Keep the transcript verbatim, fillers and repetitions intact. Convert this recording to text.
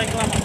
reklama.